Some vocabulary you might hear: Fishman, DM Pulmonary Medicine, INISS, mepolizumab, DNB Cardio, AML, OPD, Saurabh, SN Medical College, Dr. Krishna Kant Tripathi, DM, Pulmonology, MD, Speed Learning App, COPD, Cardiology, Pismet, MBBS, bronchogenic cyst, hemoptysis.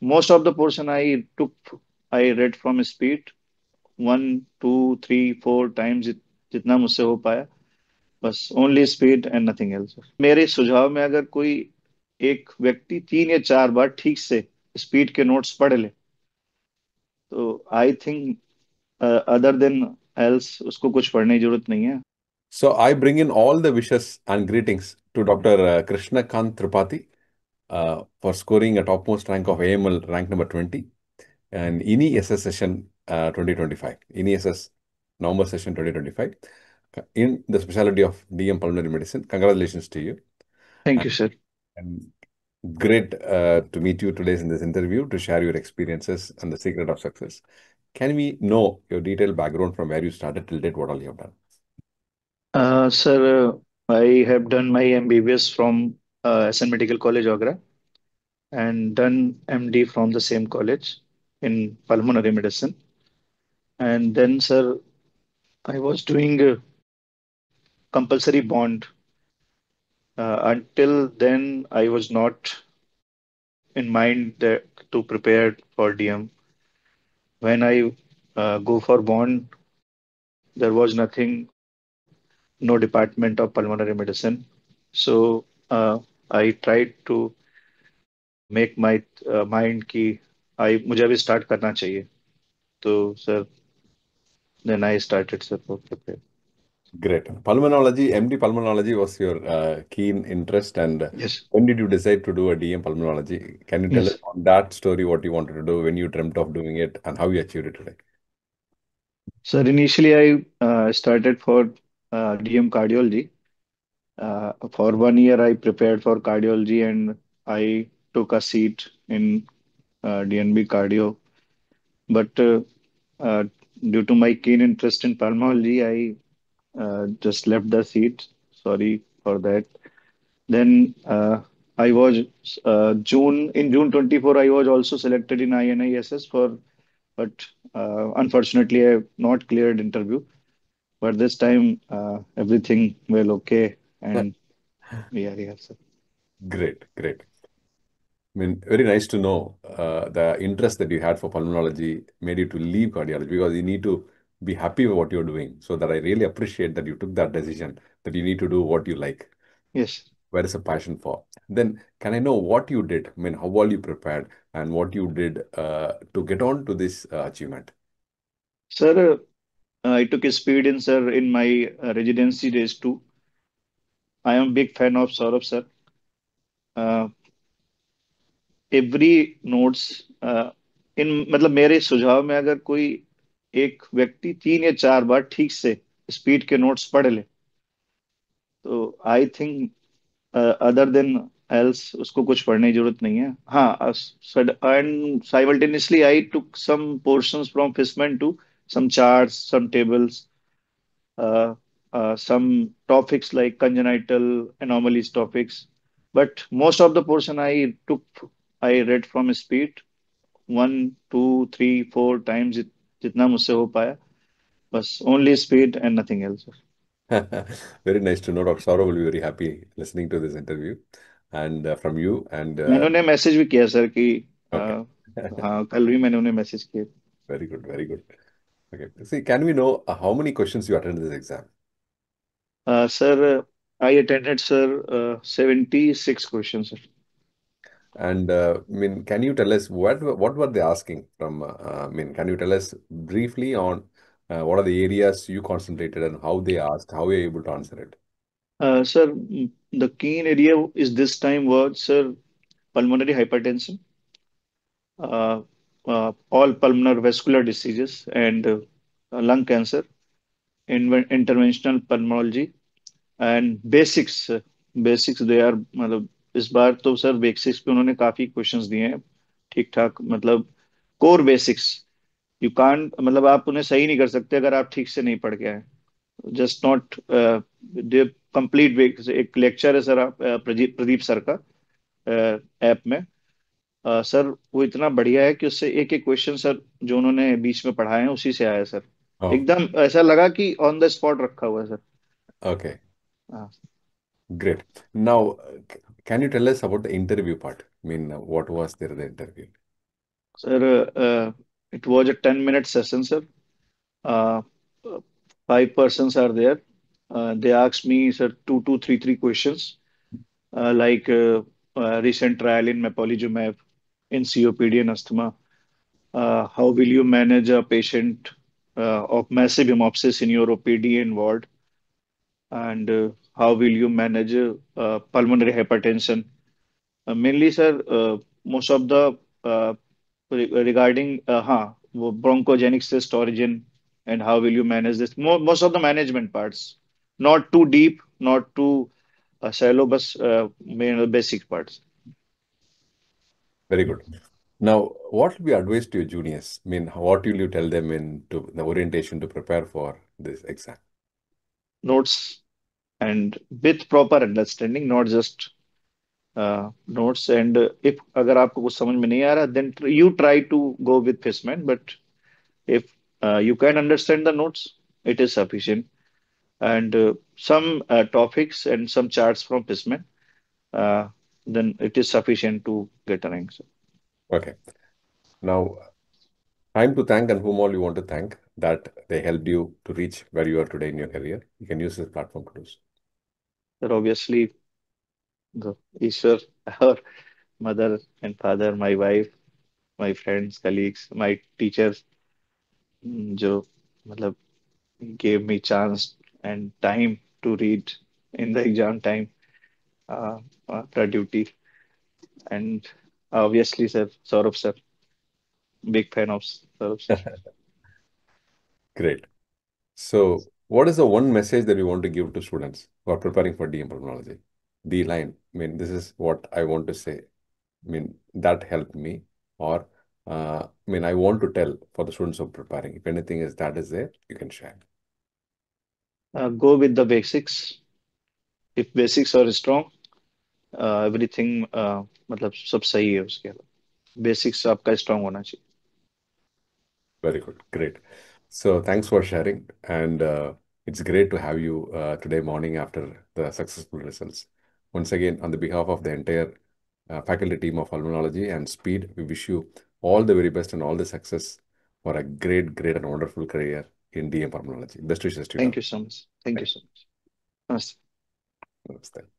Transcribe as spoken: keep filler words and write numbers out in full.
Most of the portion I took, I read from speed. One, two, three, four times it, जितना मुझसे हो पाया, बस only speed and nothing else. मेरे सुझाव में अगर कोई एक व्यक्ति तीन या चार बार ठीक से स्पीड के नोट्स पढ़ ले, तो I think uh, other than else उसको कुछ पढ़ने की जरूरत नहीं है. So I bring in all the wishes and greetings to Doctor Krishna Kant Tripathi uh, for scoring a topmost rank of A M L, rank number twenty, and I N I S S session uh, twenty twenty-five. I N I S S November session twenty twenty-five in the specialty of D M Pulmonary Medicine. Congratulations to you. Thank you, sir. And great uh, to meet you today in this interview to share your experiences and the secret of success. Can we know your detailed background from where you started till date, what all you have done? Uh, sir, uh, I have done my M B B S from uh, S N Medical College, Agra, and done M D from the same college in pulmonary medicine. And then, sir, I was doing a compulsory bond. Uh, until then, I was not in mind that to prepare for D M. When I uh, go for bond, there was nothing. No department of pulmonary medicine. So uh, I tried to make my uh, mind ki I mujhe abhi start karna chahiye. So sir, then I started, sir, for prepare. Great. Pulmonology, M D pulmonology was your uh, keen interest, and yes. When did you decide to do a D M pulmonology? Can you tell yes. us on that story what you wanted to do, when you dreamt of doing it, and how you achieved it today? Sir, initially I uh, started for Uh, D M cardiology. Uh, for one year, I prepared for cardiology and I took a seat in uh, D N B Cardio. But uh, uh, due to my keen interest in pulmonology, I uh, just left the seat. Sorry for that. Then uh, I was uh, June in June twenty-four. I was also selected in I N I S S for, but uh, unfortunately, I have not cleared interview. But this time, uh, everything well okay, and we are here, sir. Great, great. I mean, very nice to know uh, the interest that you had for pulmonology made you to leave cardiology, because you need to be happy with what you're doing. So that I really appreciate that you took that decision, that you need to do what you like. Yes. Where is a passion for? Then can I know what you did? I mean, how well you prepared and what you did uh, to get on to this uh, achievement? Sir, uh... Uh, I took a speed in, sir, in my uh, residency days too. I am a big fan of Saurabh, sir. Uh, every notes uh, in, मतलब मेरे सुझाव में अगर कोई एक व्यक्ति तीन या चार बार ठीक से speed के notes पढ़ ले, तो I think uh, other than else उसको कुछ पढ़ने की जरूरत नहीं है. हाँ, and simultaneously I took some portions from Fishman too. Some charts, some tables, uh, uh, some topics like congenital anomalies topics. But most of the portion I took, I read from speed. One, two, three, four times it, jitna mujhse ho paya. Bas only speed and nothing else. Very nice to know. Doctor Saurabh will be very happy listening to this interview and uh, from you. And I have message bhi kiya, sir, ki haan kal bhi maine unhe message kiya. Very good, very good. Okay. See, can we know uh, how many questions you attended this exam? Uh, sir, uh, I attended, sir, uh, seventy-six questions, sir. And uh, I mean, can you tell us what what were they asking from? Uh, I mean, can you tell us briefly on uh, what are the areas you concentrated and how they asked, how you were able to answer it? Uh, sir, the keen area is this time was, sir, pulmonary hypertension. Uh, Uh, all pulmonary vascular diseases and uh, lung cancer, in interventional pulmonology, and basics. Uh, basics they are. मतलब इस बार तो sir basics पे उन्होंने काफी questions दिए हैं. ठीक ठाक मतलब core basics. You can't मतलब आप उन्हें सही नहीं कर सकते अगर आप ठीक से नहीं पढ़ के आए. Just not uh, the complete एक lecture है sir आप प्रदीप sir का app में. Uh, सर वो इतना बढ़िया है कि उससे एक एक क्वेश्चन सर जो उन्होंने बीच में पढ़ाए हैं उसी से आया सर. oh. एकदम ऐसा लगा कि ऑन द स्पॉट रखा हुआ है sir. Okay, great. Now can you tell us about the interview part, mean what was there the interview? Sir, uh, uh, it was a ten minute session, sir. Uh, five persons are there. Uh, they asked me, sir, two, two, three, three questions, uh, like uh, uh, recent trial in mepolizumab in C O P D and asthma. Uh, how will you manage a patient uh, of massive hemoptysis in your O P D and ward? And uh, how will you manage uh, pulmonary hypertension? Uh, mainly, sir, uh, most of the uh, regarding uh, huh, bronchogenic cyst origin and how will you manage this? Mo most of the management parts, not too deep, not too uh, shallow, but uh, basic parts. Very good. Now, what will be advice to your juniors? I mean, what will you tell them in to the orientation to prepare for this exam? Notes, and with proper understanding, not just Uh, notes, and uh, if agar aapko kuch samajh mein nahi aa raha, then tr you try to go with Pismet, but if uh, you can understand the notes, it is sufficient. And uh, some uh, topics and some charts from Pismet, uh, then it is sufficient to get an answer. Okay. Now, time to thank and whom all you want to thank that they helped you to reach where you are today in your career. You can use this platform to do so. But obviously, the Ishwar, our mother and father, my wife, my friends, colleagues, my teachers, who gave me chance and time to read in the exam time uh, after duty. And obviously, sir, Saurabh sir, big fan of Saurabh sir. Great. So what is the one message that you want to give to students who are preparing for D M Pulmonology? The line, I mean, this is what I want to say. I mean, that helped me, or uh, I mean, I want to tell for the students who are preparing. If anything is that is there, you can share. Uh, go with the basics. If basics are strong, uh, everything, uh, matlab, sab sahi hai uske alawa. Basics aapka strong hona chahiye. Very good, great. So thanks for sharing, and uh, it's great to have you uh, today morning after the successful results. Once again, on the behalf of the entire uh, faculty team of Pulmonology and SPEED, we wish you all the very best and all the success for a great, great and wonderful career in D M Pulmonology. Best wishes to you. Thank you so much. Thank you so much. Namaste. Namaste.